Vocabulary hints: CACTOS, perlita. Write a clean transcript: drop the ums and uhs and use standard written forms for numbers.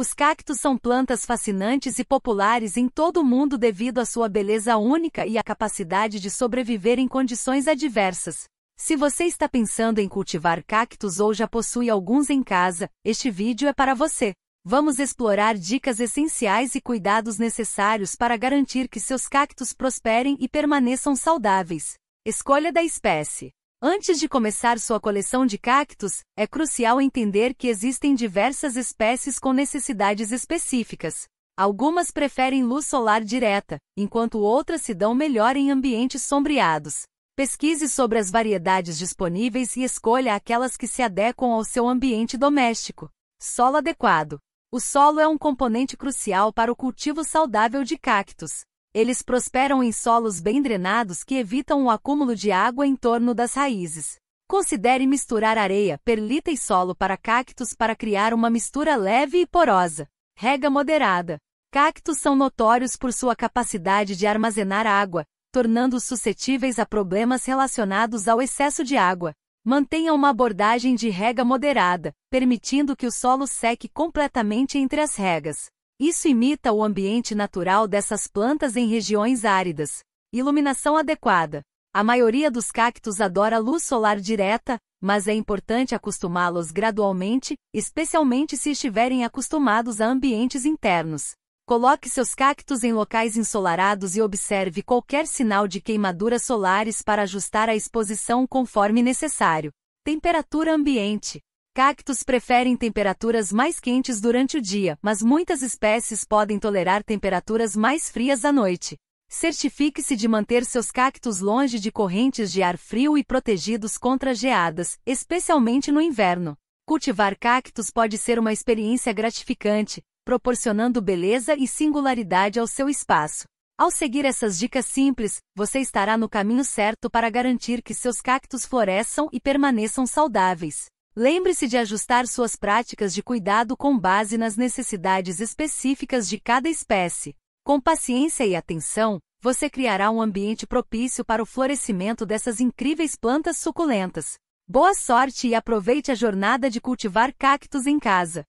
Os cactos são plantas fascinantes e populares em todo o mundo devido à sua beleza única e à capacidade de sobreviver em condições adversas. Se você está pensando em cultivar cactos ou já possui alguns em casa, este vídeo é para você. Vamos explorar dicas essenciais e cuidados necessários para garantir que seus cactos prosperem e permaneçam saudáveis. Escolha da espécie. Antes de começar sua coleção de cactos, é crucial entender que existem diversas espécies com necessidades específicas. Algumas preferem luz solar direta, enquanto outras se dão melhor em ambientes sombreados. Pesquise sobre as variedades disponíveis e escolha aquelas que se adequam ao seu ambiente doméstico. Solo adequado. O solo é um componente crucial para o cultivo saudável de cactos. Eles prosperam em solos bem drenados que evitam o acúmulo de água em torno das raízes. Considere misturar areia, perlita e solo para cactos para criar uma mistura leve e porosa. Rega moderada. Cactos são notórios por sua capacidade de armazenar água, tornando-os suscetíveis a problemas relacionados ao excesso de água. Mantenha uma abordagem de rega moderada, permitindo que o solo seque completamente entre as regas. Isso imita o ambiente natural dessas plantas em regiões áridas. Iluminação adequada. A maioria dos cactos adora luz solar direta, mas é importante acostumá-los gradualmente, especialmente se estiverem acostumados a ambientes internos. Coloque seus cactos em locais ensolarados e observe qualquer sinal de queimaduras solares para ajustar a exposição conforme necessário. Temperatura ambiente. Cactos preferem temperaturas mais quentes durante o dia, mas muitas espécies podem tolerar temperaturas mais frias à noite. Certifique-se de manter seus cactos longe de correntes de ar frio e protegidos contra geadas, especialmente no inverno. Cultivar cactos pode ser uma experiência gratificante, proporcionando beleza e singularidade ao seu espaço. Ao seguir essas dicas simples, você estará no caminho certo para garantir que seus cactos floresçam e permaneçam saudáveis. Lembre-se de ajustar suas práticas de cuidado com base nas necessidades específicas de cada espécie. Com paciência e atenção, você criará um ambiente propício para o florescimento dessas incríveis plantas suculentas. Boa sorte e aproveite a jornada de cultivar cactos em casa!